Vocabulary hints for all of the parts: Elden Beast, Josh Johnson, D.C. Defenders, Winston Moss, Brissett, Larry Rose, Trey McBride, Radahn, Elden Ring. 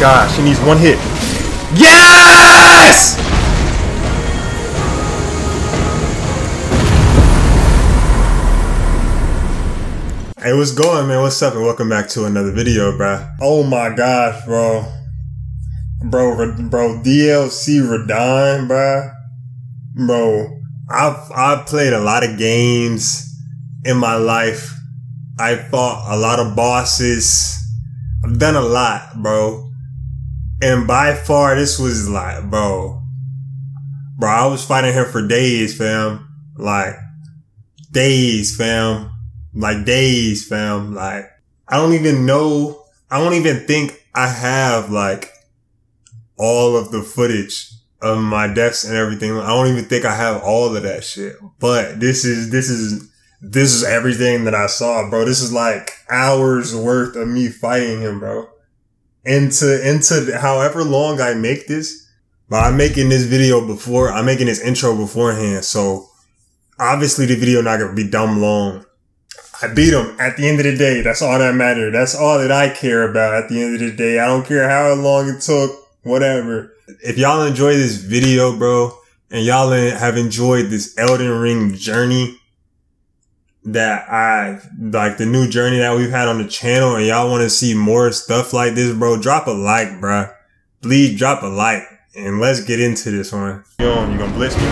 gosh, he needs one hit. Yes! Hey, what's going, man? What's up? And welcome back to another video, bruh. Oh my gosh, bro. Bro, DLC Radahn, bruh. Bro, I've played a lot of games in my life. I fought a lot of bosses. I've done a lot, bro. And by far, this was like, bro, I was fighting him for days, fam. Like days, fam. Like, I don't even know. I don't even think I have like all of the footage of my deaths and everything. I don't even think I have all of that shit. But this is everything that I saw, bro. This is like hours worth of me fighting him, bro. Into however long I make this, but I'm making this intro beforehand. So obviously the video not gonna be dumb long. I beat him at the end of the day. That's all that mattered. That's all that I care about at the end of the day. I don't care how long it took, whatever. If y'all enjoy this video, bro, and y'all have enjoyed this Elden Ring journey that the new journey that we've had on the channel, and y'all want to see more stuff like this, bro, drop a like, bro. Please drop a like, and let's get into this one. Yo, you gonna blitz me?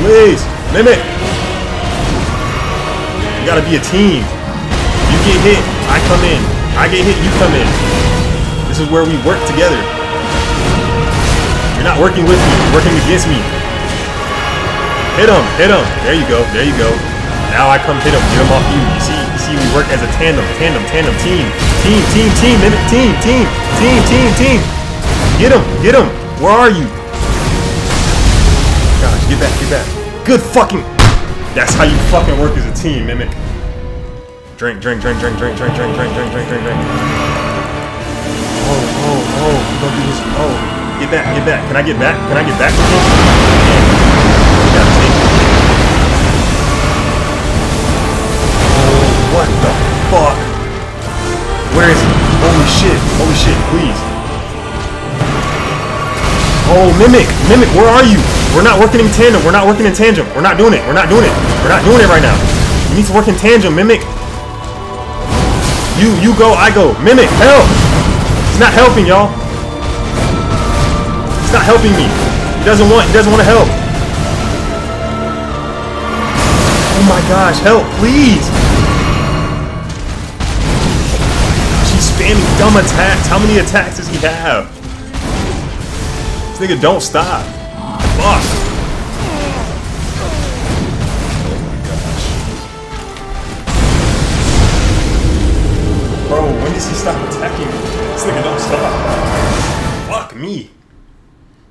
Please, Mimic! You gotta be a team. You get hit, I come in. I get hit, you come in. This is where we work together. You're not working with me, you're working against me. Hit him, hit him. There you go, there you go. Now I come hit him, get him off you. You see, we work as a tandem, team. Team, Mimic, team. Get him. Where are you? Gosh, get back. Good fucking. That's how you fucking work as a team, Mimic. Drink. Oh, don't do this. Oh, get back. Can I get back? Oh, what the fuck? Where is he? Holy shit, please. Oh, Mimic, where are you? We're not working in tandem. We're not doing it. We're not doing it right now. We need to work in tandem, Mimic. You go, I go. Mimic, help! He's not helping, y'all. He's not helping me. He doesn't want to help. Oh my gosh, help, please! She's spamming dumb attacks. How many attacks does he have? This nigga don't stop. Fuck. Oh my gosh. Bro, when does he stop attacking me? This nigga don't stop. Fuck me.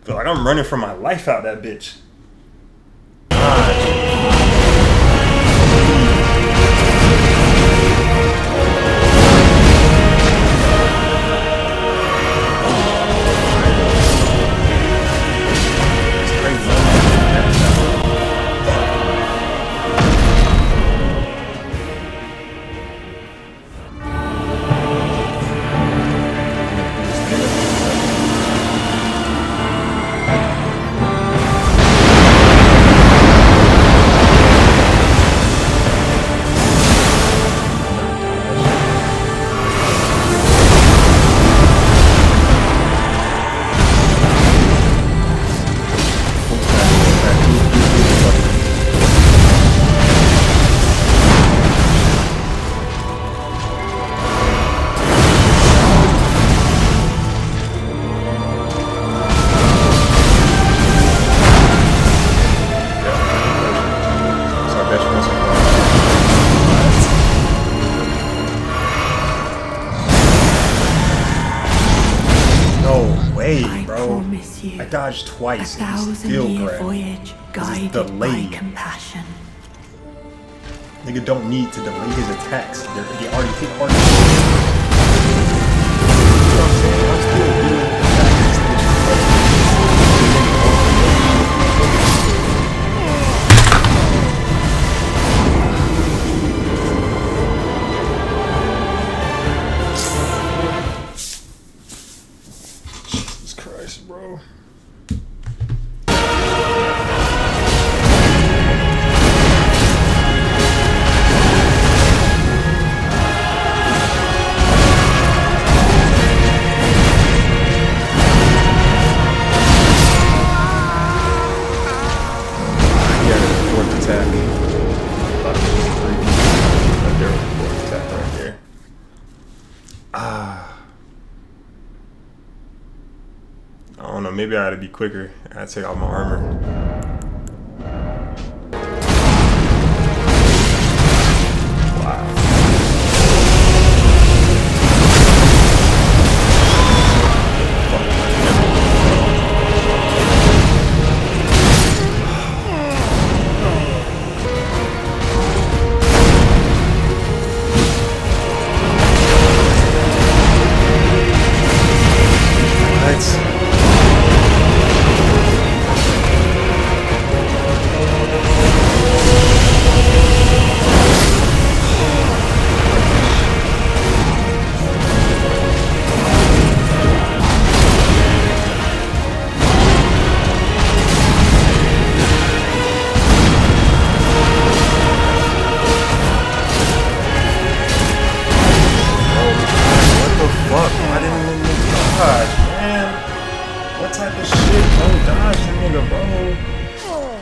Feel like I'm running for my life out that bitch. promise you. I dodged twice. A thousand-year voyage guided by compassion. Nigga don't need to delay his attacks. They already hit hard. Jesus Christ, bro. Maybe I ought to be quicker. I take off my armor.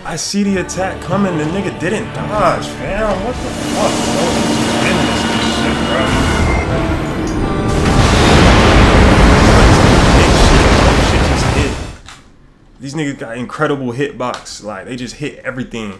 I see the attack coming, the nigga didn't dodge, fam. What the fuck, bro? I'm in this shit, bro. Big shit just hit. These niggas got incredible hitbox. Like, they just hit everything.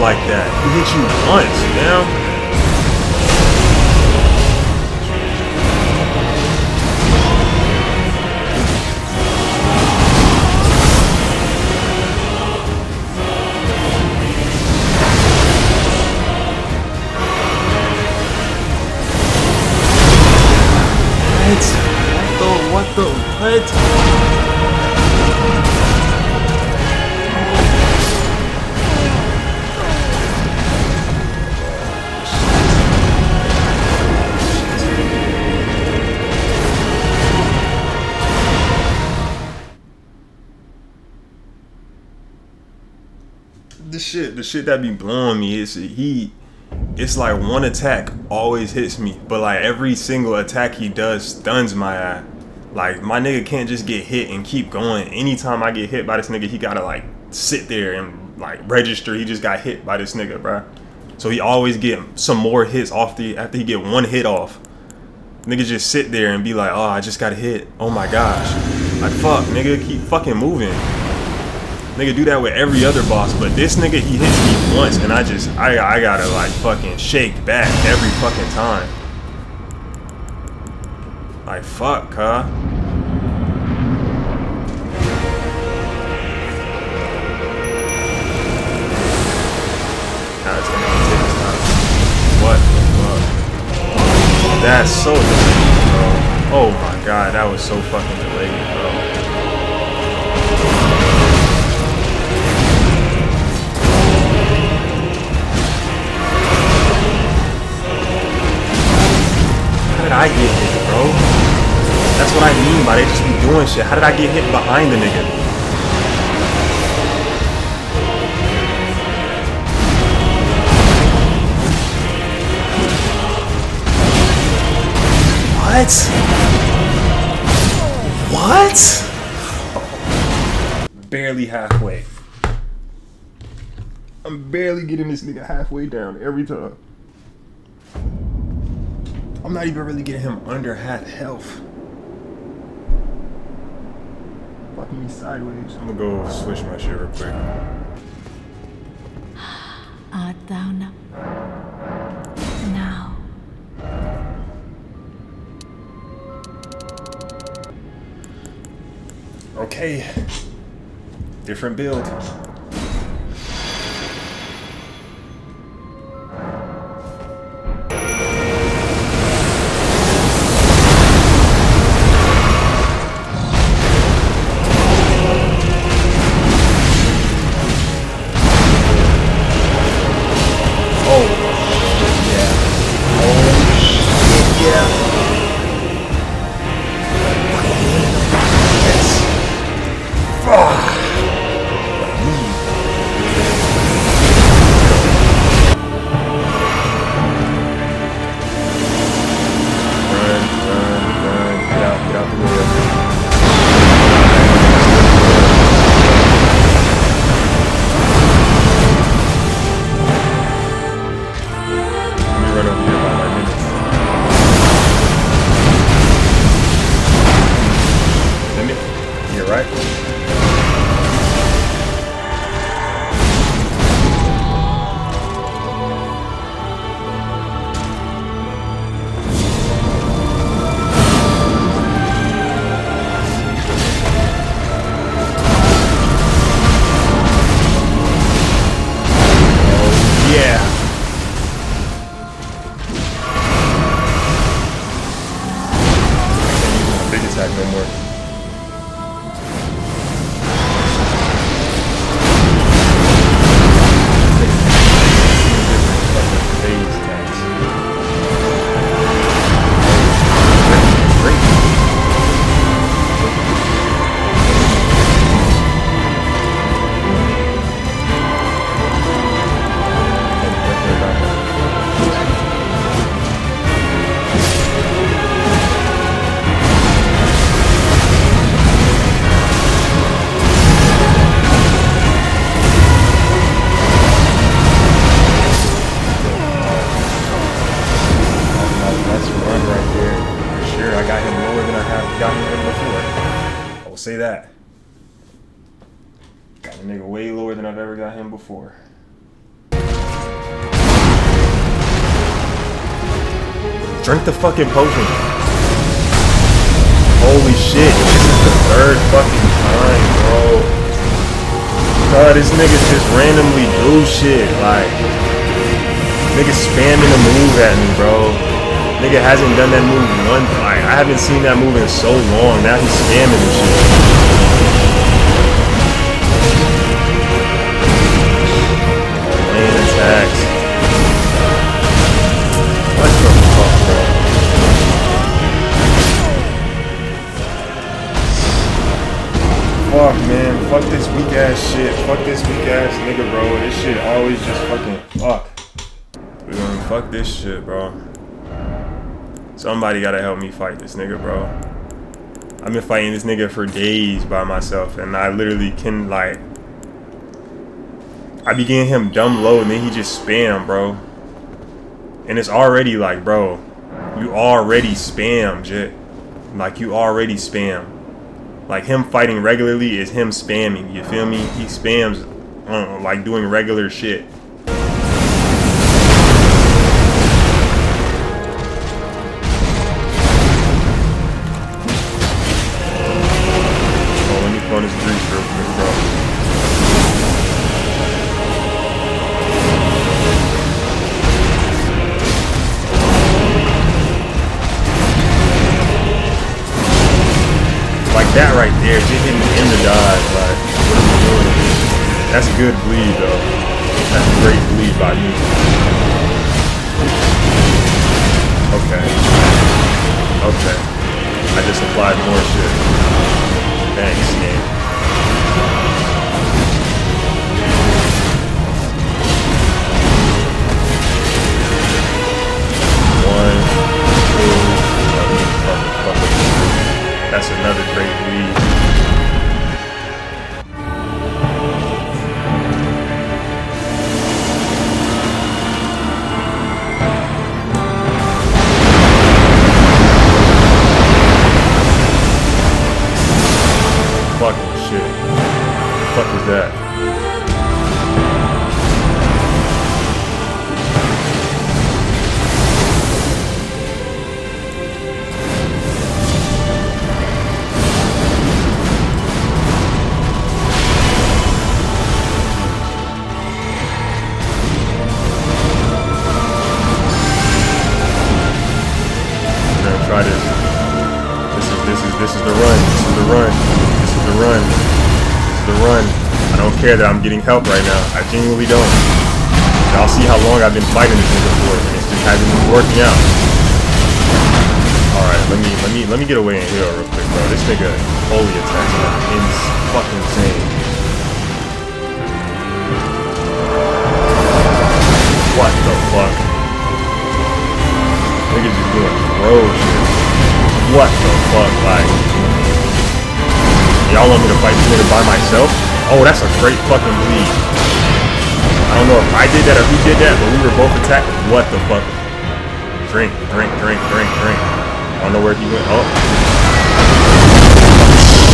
Like that. He hit you once, damn. What the? The shit that be blowing me is it's like one attack always hits me, but like every single attack he does stuns my eye. Like, my nigga can't just get hit and keep going. Anytime I get hit by this nigga, he gotta like sit there and like register he just got hit by this nigga, bro. So he always get some more hits off the after he get one hit off. Niggas just sit there and be like, oh, I just got hit. Oh my gosh. Like, fuck, nigga, keep fucking moving. Nigga do that with every other boss, but this nigga, he hits me once and I gotta like fucking shake back every fucking time. Like, fuck, huh? Nah, it's gonna take this time. What the fuck? That's so delayed, bro. Oh my god, that was so fucking delayed, bro. How did I get hit, bro? That's what I mean by they just be doing shit. How did I get hit behind the nigga? What? What? Oh. Barely halfway. I'm barely getting this nigga halfway down every time. I'm not even really getting him under half health. Fucking me sideways. I'm gonna go switch my shit real quick. Art thou now? Okay. Different build. Say that. Got a nigga way lower than I've ever got him before. Drink the fucking potion. Holy shit, this is the third fucking time, bro. God, this nigga just randomly do shit. Like, nigga spamming a move at me, bro. Nigga hasn't done that move one time. I haven't seen that move in so long. Now he's spamming and shit. Oh, lane attacks. What the fuck, bro? Fuck, man. Fuck this weak ass shit. Fuck this weak ass nigga, bro. This shit always just fucking fuck. We're gonna fuck this shit, bro. Somebody gotta help me fight this nigga, bro. I've been fighting this nigga for days by myself, and I literally can, like, I be getting him dumb low and then he just spam, bro. And it's already like, bro, you already spam, Jit. Like, you already spam. Like, him fighting regularly is him spamming, you feel me? He spams, like, doing regular shit. That right there, just hitting in the dodge, like, what are we doing? That's a good bleed, though. That's a great bleed by you. Okay. Okay. I just applied more shit. Thanks, man. One, two, fuck. That's another great lead. Fucking shit. The fuck is that? This is the run. I don't care that I'm getting help right now. I genuinely don't. Y'all see how long I've been fighting this nigga for, and it's just hasn't been working out. Alright, let me get away in here real quick, bro. This nigga holy attacks are fucking insane. What the fuck? Niggas just doing bro shit. What the fuck, like? Y'all want me to fight this nigga by myself? Oh, that's a great fucking bleed. I don't know if I did that or who did that, but we were both attacked. What the fuck? Drink. I don't know where he went. Oh.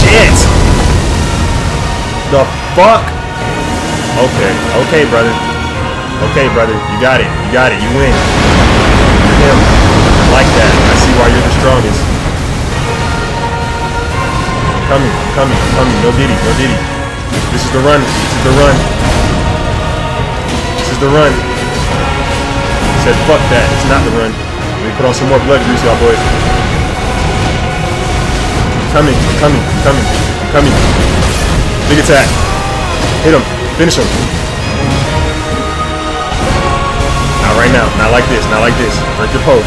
Shit! The fuck? Okay, brother. Okay, brother. You got it. You win. You're him. I like that. I see why you're the strongest. Coming. No diddy. This is the run. This is the run. I said, fuck that. It's not the run. Let me put on some more blood grease, y'all boys. I'm coming. Big attack. Hit him. Finish him. Not right now. Not like this. Break your post.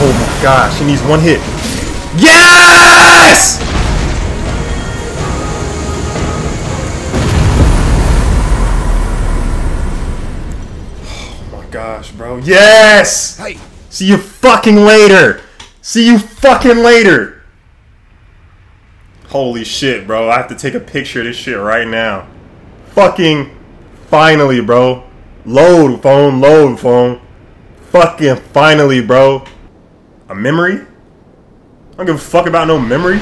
Oh my god, she needs one hit. Yes! Oh my gosh, bro. Yes! Hey! See you fucking later! Holy shit, bro. I have to take a picture of this shit right now. Fucking finally, bro. Load phone. Fucking finally, bro. A memory? I don't give a fuck about no memory.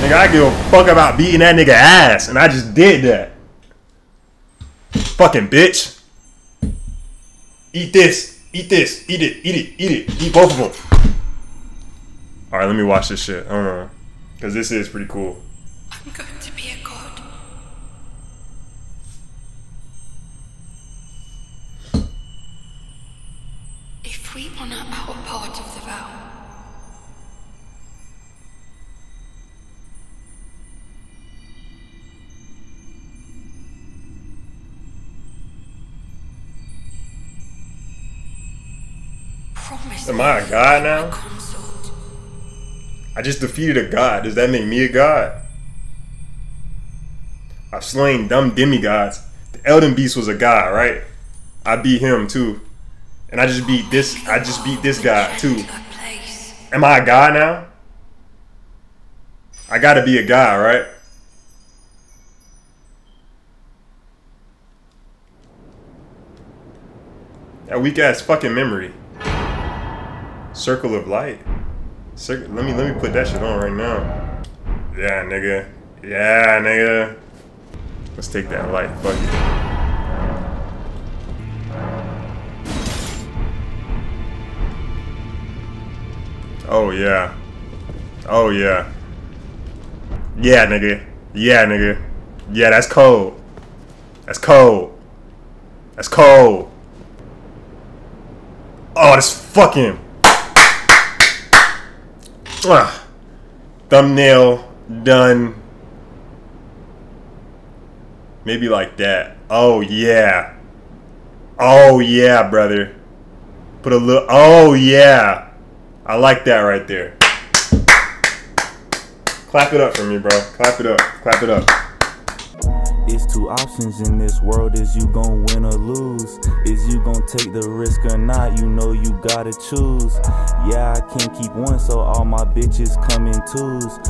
Nigga, I give a fuck about beating that nigga ass, and I just did that. Fucking bitch. Eat this. Eat it. Eat both of them. Alright, let me watch this shit. I don't know. Because this is pretty cool. I'm going to be a god. If we honor our part of the vow, promise. Am I a god now? Consort. I just defeated a god. Does that make me a god? I've slain dumb demigods. The Elden Beast was a god, right? I beat him too. And I just beat this. I just beat this guy too. Am I a god now? I gotta be a god, right? That weak ass fucking memory. Circle of light. Let me put that shit on right now. Yeah, nigga. Yeah, nigga. Let's take that light. Fuck it. Oh yeah. Oh yeah. Yeah, nigga. Yeah, nigga. Yeah, that's cold. That's cold. That's cold. Oh, that's fucking thumbnail done. Maybe like that. Oh yeah. Oh yeah, brother. Put a little. Oh yeah. I like that right there. Clap it up for me, bro. Clap it up. Clap it up. It's two options in this world. Is you gon' win or lose? Is you gon' take the risk or not? You know you gotta choose. Yeah, I can't keep one, so all my bitches come in twos.